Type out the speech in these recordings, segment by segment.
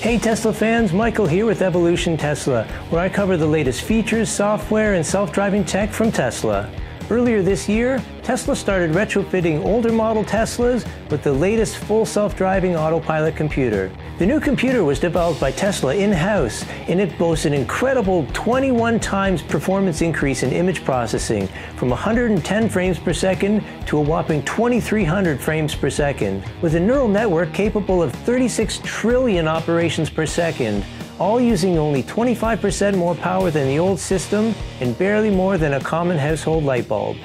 Hey Tesla fans, Michael here with Evolution Tesla, where I cover the latest features, software, and self-driving tech from Tesla. Earlier this year, Tesla started retrofitting older model Teslas with the latest full self-driving Autopilot computer. The new computer was developed by Tesla in-house, and it boasts an incredible 21 times performance increase in image processing, from 110 frames per second to a whopping 2,300 frames per second, with a neural network capable of 36 trillion operations per second, all using only 25% more power than the old system and barely more than a common household light bulb.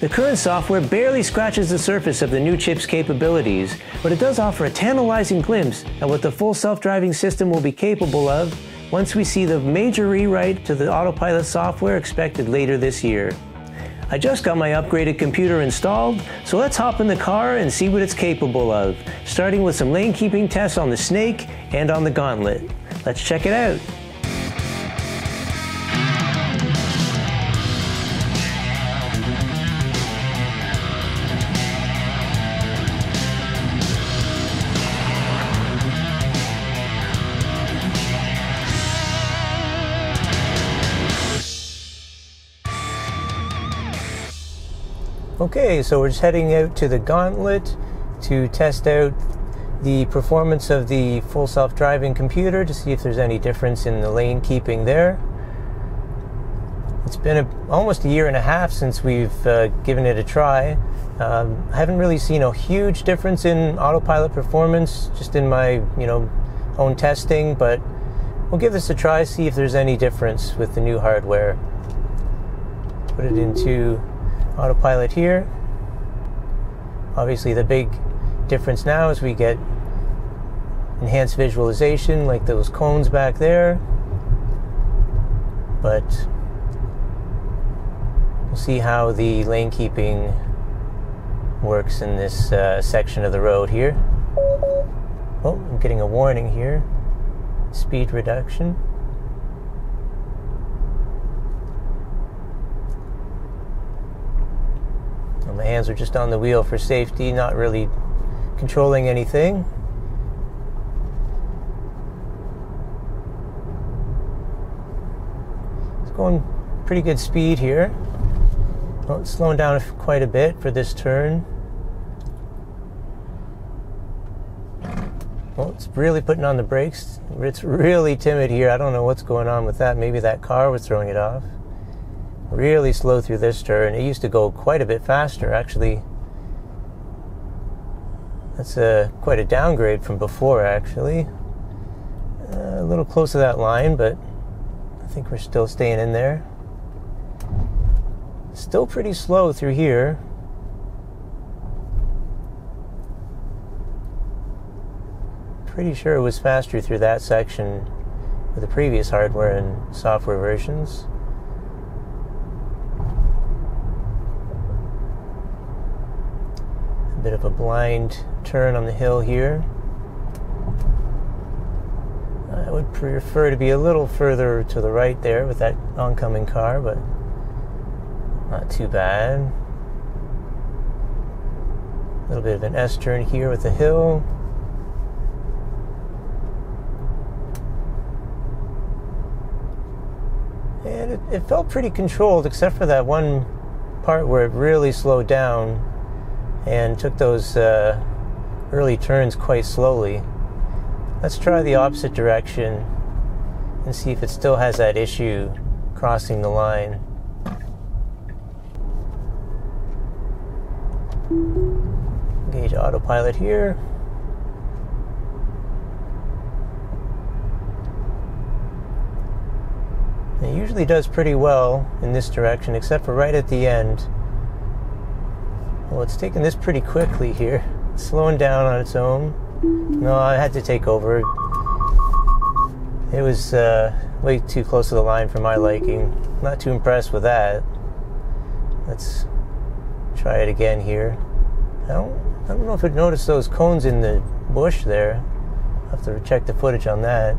The current software barely scratches the surface of the new chip's capabilities, but it does offer a tantalizing glimpse at what the full self-driving system will be capable of once we see the major rewrite to the Autopilot software expected later this year. I just got my upgraded computer installed, so let's hop in the car and see what it's capable of, starting with some lane keeping tests on the Snake and on the Gauntlet. Let's check it out. Okay, so we're just heading out to the Gauntlet to test out the performance of the full self-driving computer to see if there's any difference in the lane keeping there. It's been almost a year and a half since we've given it a try. I haven't really seen a huge difference in Autopilot performance just in my own testing, but we'll give this a try, see if there's any difference with the new hardware. Put it into Autopilot here. Obviously the big difference now is we get enhanced visualization like those cones back there, but we'll see how the lane keeping works in this section of the road here. Oh, I'm getting a warning here. Speed reduction. Well, my hands are just on the wheel for safety, not really controlling anything. It's going pretty good speed here. Well, it's slowing down quite a bit for this turn. Well, it's really putting on the brakes. It's really timid here. I don't know what's going on with that. Maybe that car was throwing it off. Really slow through this turn. It used to go quite a bit faster, actually. That's quite a downgrade from before, actually. A little close to that line, but I think we're still staying in there. Still pretty slow through here. Pretty sure it was faster through that section with the previous hardware and software versions. Bit of a blind turn on the hill here. I would prefer to be a little further to the right there with that oncoming car, but not too bad. A little bit of an S-turn here with the hill. And it felt pretty controlled, except for that one part where it really slowed down and took those early turns quite slowly. Let's try the opposite direction and see if it still has that issue crossing the line. Engage Autopilot here. It usually does pretty well in this direction, except for right at the end. Well, it's taking this pretty quickly here. It's slowing down on its own. No, I had to take over. It was way too close to the line for my liking. Not too impressed with that. Let's try it again here. I don't know if it noticed those cones in the bush there. I'll have to check the footage on that.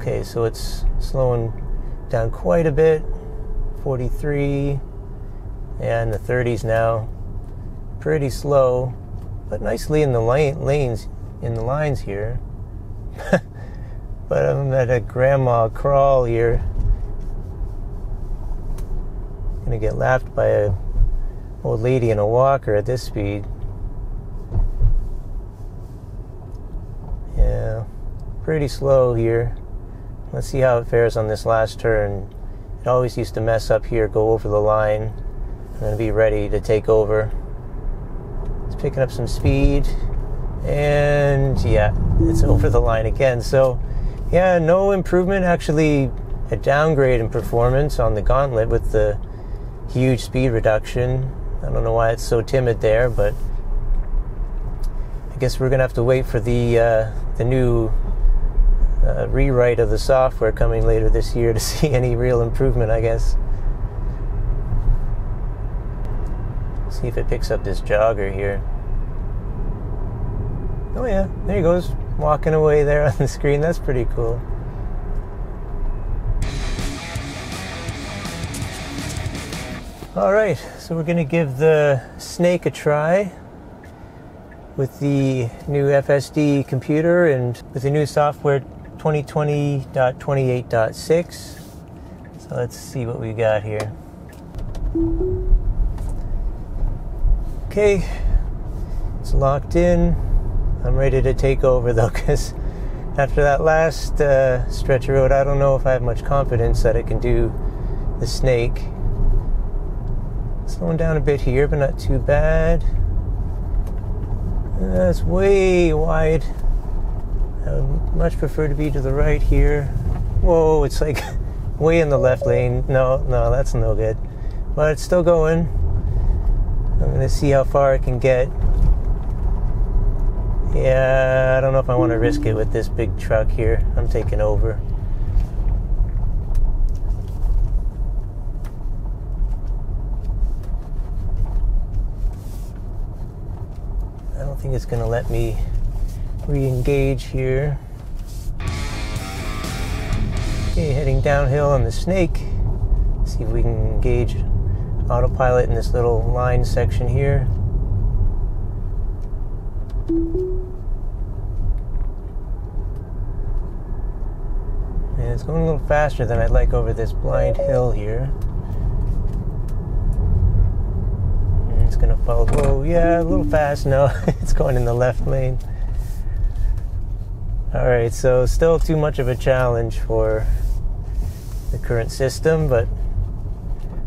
Okay, so it's slowing down quite a bit, 43, Yeah, in the 30s now. Pretty slow, but nicely in the lines here. But I'm at a grandma crawl here. Gonna get lapped by a old lady in a walker at this speed. Yeah, pretty slow here. Let's see how it fares on this last turn. It always used to mess up here, go over the line, and then be ready to take over. It's picking up some speed, and yeah, it's over the line again. So yeah, no improvement, actually a downgrade in performance on the Gauntlet with the huge speed reduction. I don't know why it's so timid there, but I guess we're gonna have to wait for the new rewrite of the software coming later this year to see any real improvement, I guess. See if it picks up this jogger here. Oh yeah, there he goes, walking away there on the screen. That's pretty cool. All right, so we're gonna give the Snake a try with the new FSD computer and with the new software 2020.28.6. So let's see what we got here. Okay, it's locked in. I'm ready to take over though, because after that last stretch of road, I don't know if I have much confidence that it can do the Snake. Slowing down a bit here, but not too bad. That's way wide. I would much prefer to be to the right here. Whoa, it's like way in the left lane. No, that's no good. But it's still going. I'm gonna see how far it can get. Yeah, I don't know if I want to risk it with this big truck here. I'm taking over. I don't think it's gonna let me re-engage here. Okay, heading downhill on the Snake. Let's see if we can engage Autopilot in this little line section here. And it's going a little faster than I'd like over this blind hill here. And it's gonna follow. Whoa, yeah, a little fast. No, it's going in the left lane. Alright, so still too much of a challenge for the current system, but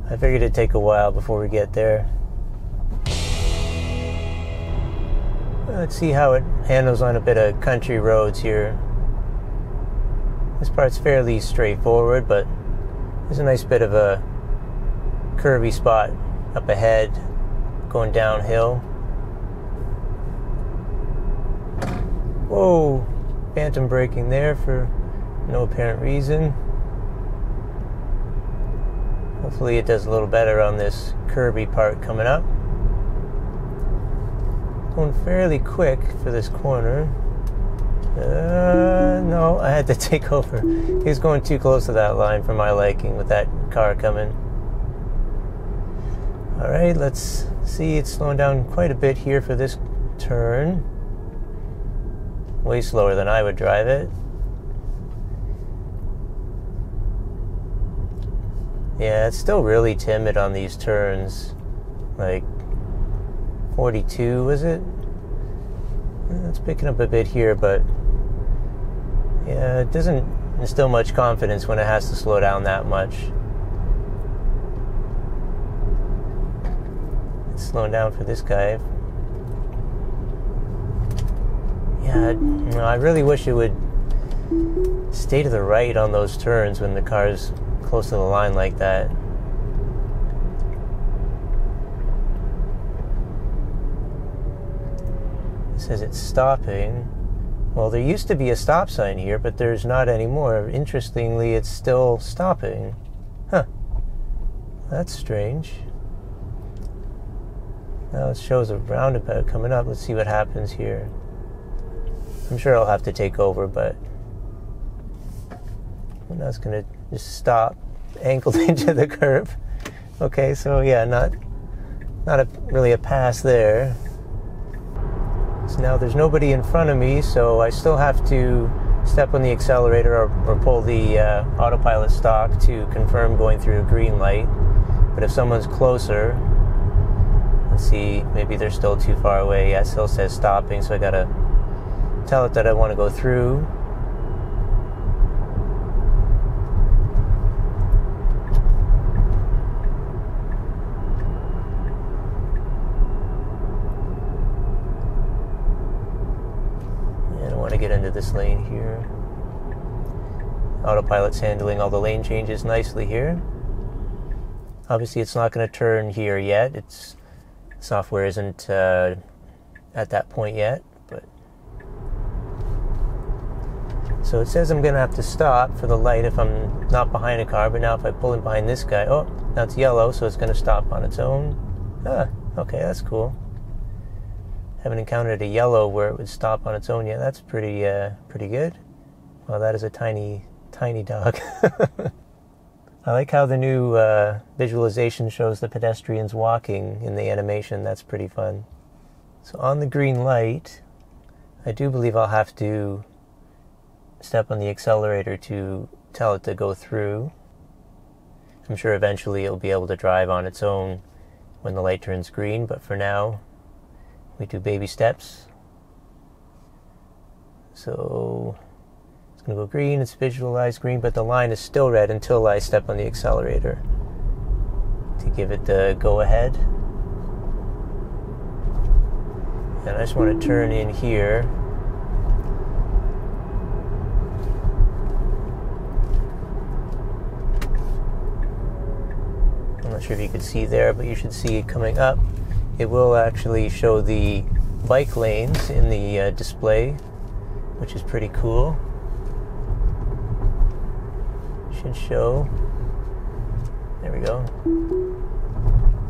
I figured it'd take a while before we get there. Let's see how it handles on a bit of country roads here. This part's fairly straightforward, but there's a nice bit of a curvy spot up ahead going downhill. Whoa! Phantom braking there for no apparent reason. Hopefully it does a little better on this curvy part coming up. Going fairly quick for this corner. No, I had to take over. He was going too close to that line for my liking with that car coming. Alright, let's see. It's slowing down quite a bit here for this turn. Way slower than I would drive it. Yeah, it's still really timid on these turns. Like 42, was it? It's picking up a bit here, but yeah, it doesn't instill much confidence when it has to slow down that much. It's slowing down for this guy. Yeah, I really wish it would stay to the right on those turns when the car's close to the line like that. It says it's stopping. Well, there used to be a stop sign here, but there's not anymore. Interestingly, it's still stopping. Huh. That's strange. Now it shows a roundabout coming up. Let's see what happens here. I'm sure I'll have to take over, but I'm not going to just stop, angled into the curb. Okay, so yeah, not Not really a pass there. So now there's nobody in front of me, so I still have to step on the accelerator or pull the autopilot stop to confirm going through a green light. But if someone's closer, let's see, maybe they're still too far away. Yeah, it still says stopping, so I gotta tell it that I want to go through. Get into this lane here. Autopilot's handling all the lane changes nicely here. Obviously it's not going to turn here yet. Its software isn't at that point yet, but so it says I'm going to have to stop for the light if I'm not behind a car. But now if I pull in behind this guy, oh, now it's yellow, so it's going to stop on its own. Ah, okay, that's cool. Haven't encountered a yellow where it would stop on its own yet. That's pretty good. Well, that is a tiny, tiny dog. I like how the new visualization shows the pedestrians walking in the animation. That's pretty fun. So on the green light, I do believe I'll have to step on the accelerator to tell it to go through. I'm sure eventually it'll be able to drive on its own when the light turns green, but for now, we do baby steps. So it's going to go green, it's visualized green, but the line is still red until I step on the accelerator to give it the go ahead. And I just want to turn in here. I'm not sure if you could see there, but you should see it coming up. It will actually show the bike lanes in the display, which is pretty cool. Should show. There we go.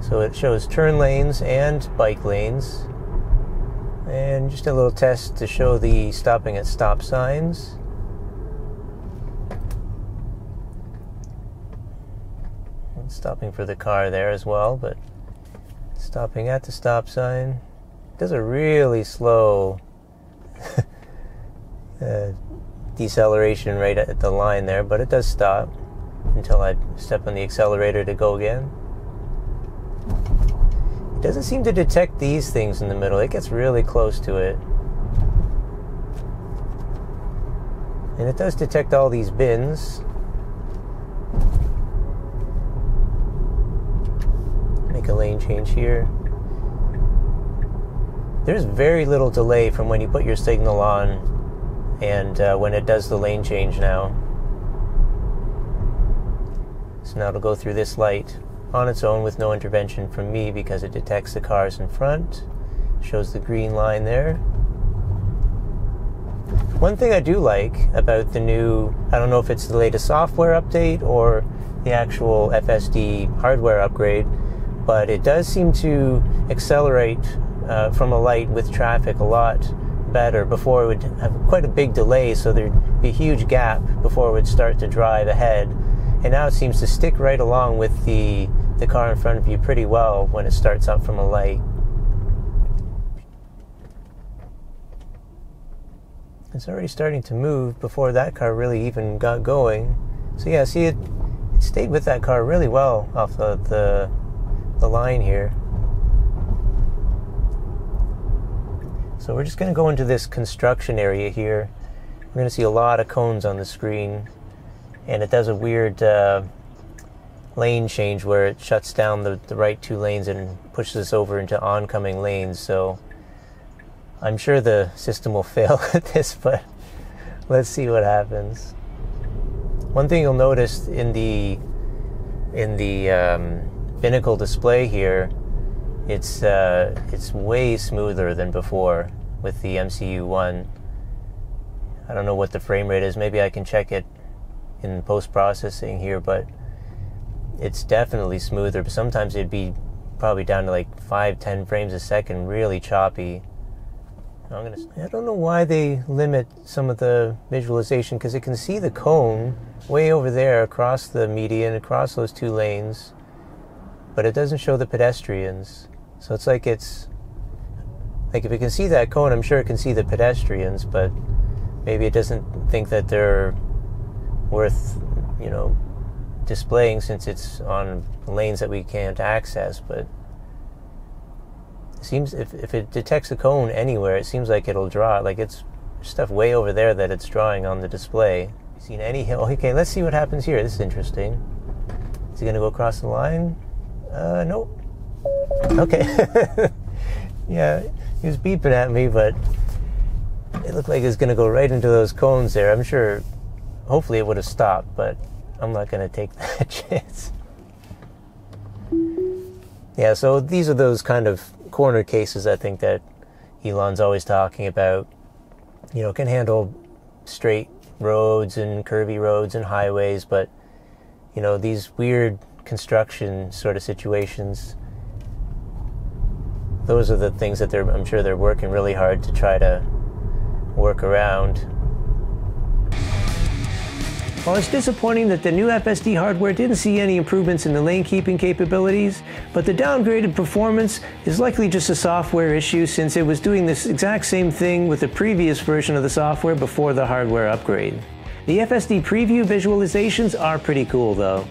So it shows turn lanes and bike lanes. And just a little test to show the stopping at stop signs. And stopping for the car there as well, but stopping at the stop sign. It does a really slow deceleration right at the line there, but it does stop until I step on the accelerator to go again. It doesn't seem to detect these things in the middle. It gets really close to it. And it does detect all these bins. A lane change here. There's very little delay from when you put your signal on and when it does the lane change now. So now it'll go through this light on its own with no intervention from me because it detects the cars in front. Shows the green line there. One thing I do like about the new, I don't know if it's the latest software update or the actual FSD hardware upgrade, but it does seem to accelerate from a light with traffic a lot better. Before it would have quite a big delay, so there'd be a huge gap before it would start to drive ahead. And now it seems to stick right along with the car in front of you pretty well when it starts up from a light. It's already starting to move before that car really even got going. So yeah, see, it stayed with that car really well off of the line here. So we're just going to go into this construction area here. We're going to see a lot of cones on the screen, and it does a weird lane change where it shuts down the right two lanes and pushes us over into oncoming lanes. So I'm sure the system will fail at this, but let's see what happens. One thing you'll notice in the binnacle display here, it's way smoother than before with the MCU-1. I don't know what the frame rate is. Maybe I can check it in post-processing here, but it's definitely smoother. But sometimes it'd be probably down to like 5-10 frames a second, really choppy. I don't know why they limit some of the visualization, because it can see the cone way over there across the median, across those two lanes, but it doesn't show the pedestrians. So it's like if it can see that cone, I'm sure it can see the pedestrians, but maybe it doesn't think that they're worth, you know, displaying since it's on lanes that we can't access. But it seems if it detects a cone anywhere, it seems like it'll draw it. Like, it's stuff way over there that it's drawing on the display. You seen any hill? Okay, let's see what happens here. This is interesting. Is he going to go across the line? Nope. Okay. Yeah, he was beeping at me, but it looked like it was going to go right into those cones there. I'm sure, hopefully it would have stopped, but I'm not going to take that chance. Yeah, so these are those kind of corner cases, I think, that Elon's always talking about. You know, can handle straight roads and curvy roads and highways, but, you know, these weird construction sort of situations, those are the things that I'm sure they're working really hard to try to work around. While it's disappointing that the new FSD hardware didn't see any improvements in the lane keeping capabilities, but the downgraded performance is likely just a software issue, since it was doing this exact same thing with the previous version of the software before the hardware upgrade. The FSD preview visualizations are pretty cool though.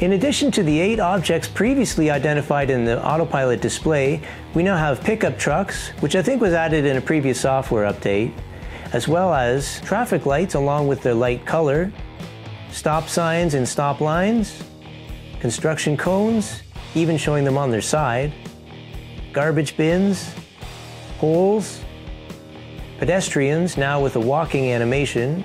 In addition to the 8 objects previously identified in the Autopilot display, we now have pickup trucks, which I think was added in a previous software update, as well as traffic lights along with their light color, stop signs and stop lines, construction cones, even showing them on their side, garbage bins, poles, pedestrians now with a walking animation,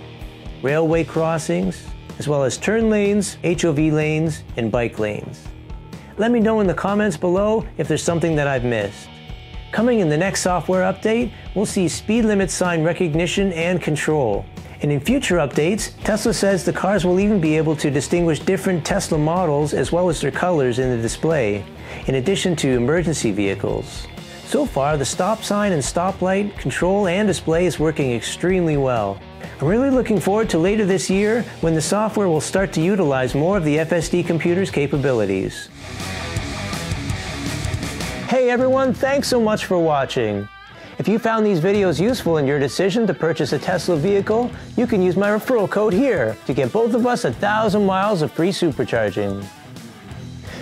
railway crossings, as well as turn lanes, HOV lanes, and bike lanes. Let me know in the comments below if there's something that I've missed. Coming in the next software update, we'll see speed limit sign recognition and control. And in future updates, Tesla says the cars will even be able to distinguish different Tesla models as well as their colors in the display, in addition to emergency vehicles. So far, the stop sign and stoplight control and display is working extremely well. I'm really looking forward to later this year when the software will start to utilize more of the FSD computer's capabilities. Hey everyone, thanks so much for watching. If you found these videos useful in your decision to purchase a Tesla vehicle, you can use my referral code here to get both of us 1,000 miles of free supercharging.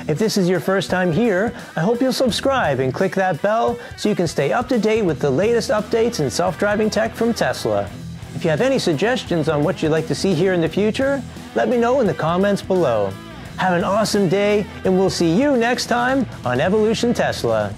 If this is your first time here, I hope you'll subscribe and click that bell so you can stay up to date with the latest updates in self-driving tech from Tesla. If you have any suggestions on what you'd like to see here in the future, let me know in the comments below. Have an awesome day, and we'll see you next time on Evolution Tesla.